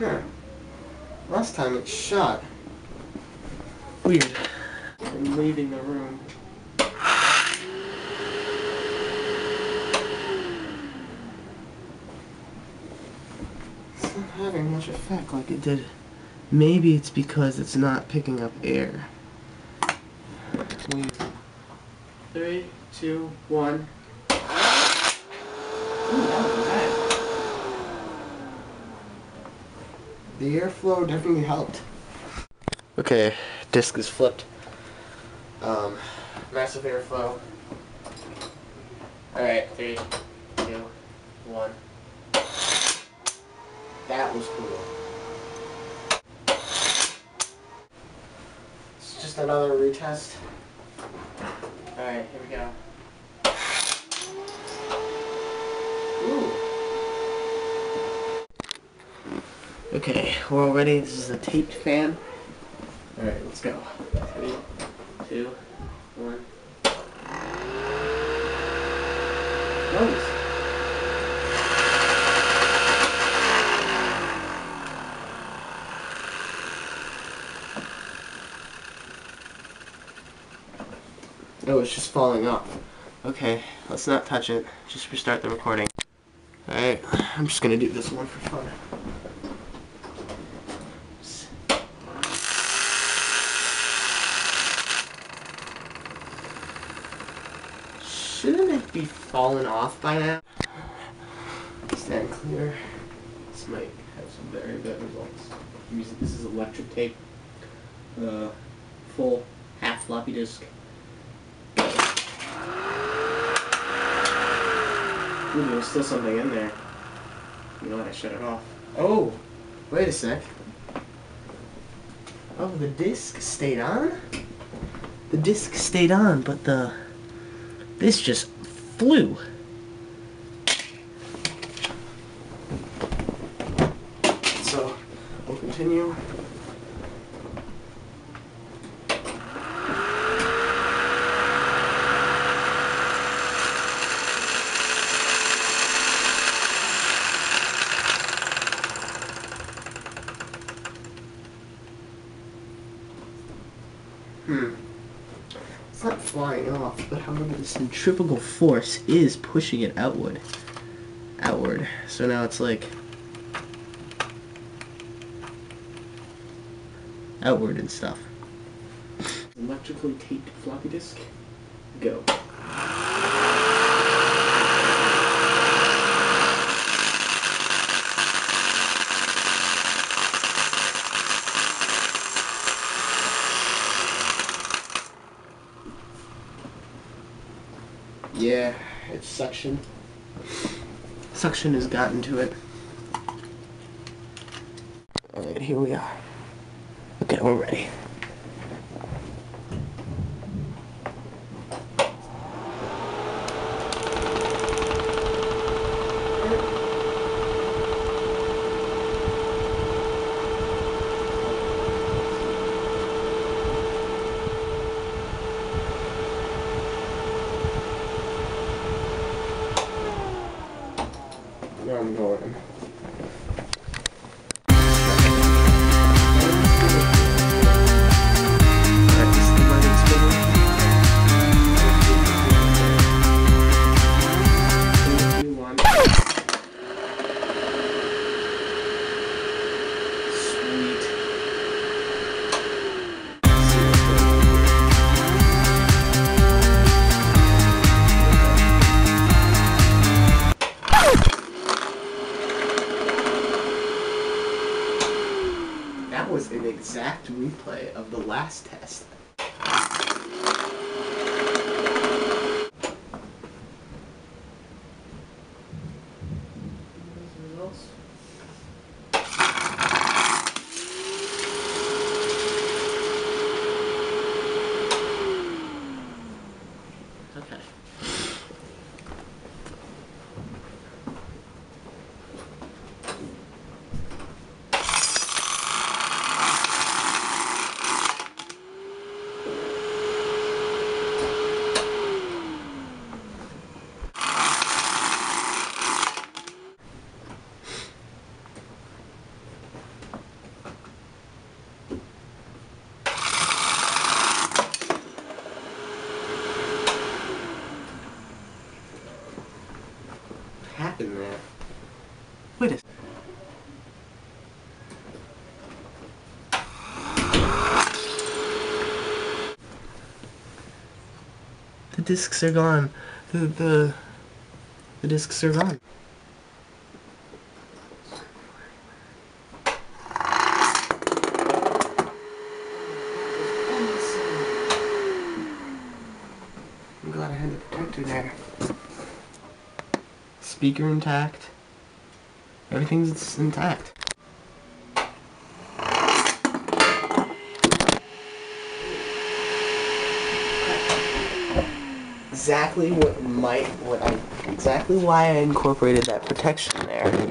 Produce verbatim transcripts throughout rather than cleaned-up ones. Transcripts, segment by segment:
Huh. Last time it shut. Weird. I'm leaving the room. It's not having much effect like it did. Maybe it's because it's not picking up air. Weird. Three, two, one. Ooh, that was bad. The airflow definitely helped. Okay, disc is flipped. Um, massive airflow. Alright, three, two, one. That was cool. It's just another retest. Alright, here we go. Ooh. Okay, we're all ready. This is a taped fan. Alright, let's go. Three, two, one. Nice. Oh, it's just falling off. Okay, let's not touch it. Just restart the recording. Alright, I'm just gonna do this one for fun. Shouldn't it be falling off by now? Is that clear? This might have some very bad results. This is electric tape. Uh, full, half floppy disk. Ooh, there's still something in there. You know what, I shut it off. Oh! Wait a sec. Oh, the disc stayed on? The disc stayed on, but the... this just flew. So, we'll continue. Hmm. It's not flying off, but however the centripetal force is pushing it outward. Outward. So now it's like... outward and stuff. Electrically taped floppy disk. Go. Yeah, it's suction. Suction has gotten to it. Alright, here we are. Okay, we're ready. I'm going. That was an exact replay of the last test. Okay. happened there? Wait a second. The discs are gone. The, the, the discs are gone. I'm glad I had the protector there. Speaker intact. Everything's intact. Exactly what might what I exactly why I incorporated that protection there.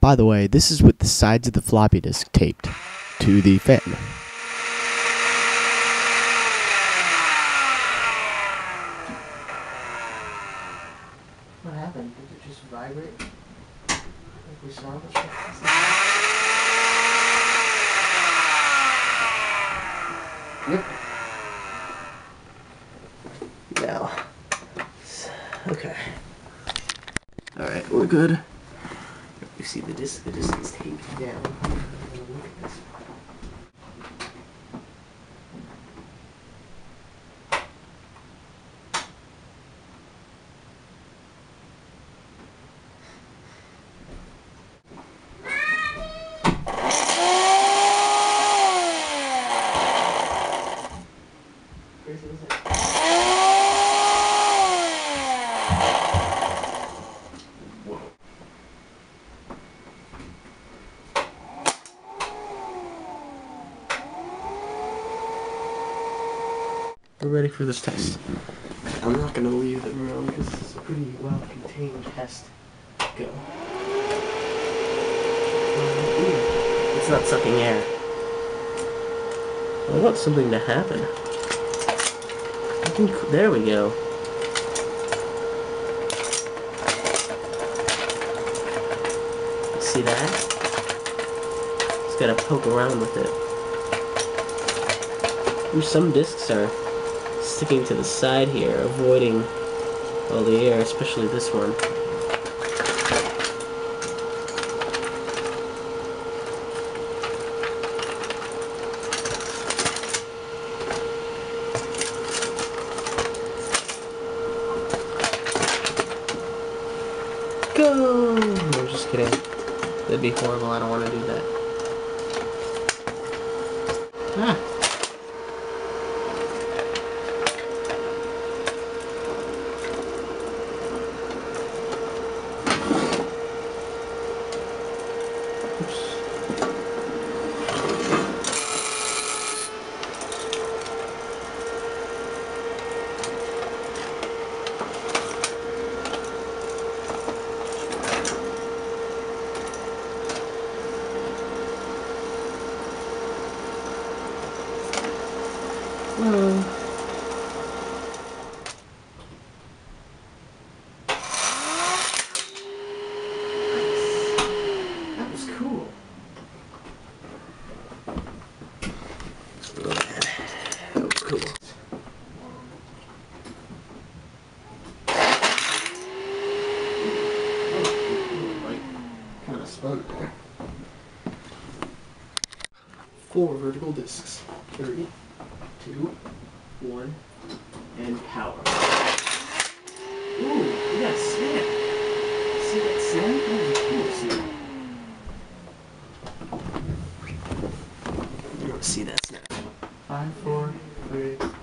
By the way, this is with the sides of the floppy disk taped to the fan. What happened? Did it just vibrate? Like we saw this Yep. Now. Okay. Alright, we're good. You see the disc, the disc is taken down. Look at this. We're ready for this test. I'm not going to leave the room because it's a pretty well-contained test. Go. It's not sucking air. I want something to happen. I think, there we go. See that? Just gotta poke around with it. Some discs are sticking to the side here, avoiding all the air, especially this one. Go! I'm just kidding. That'd be horrible, I don't want to do that. Ah! Hello. Four vertical discs. Three, two, one, and power. Ooh, we got a snap. See that snap? That was cool. You don't see that snap. Five, four, three.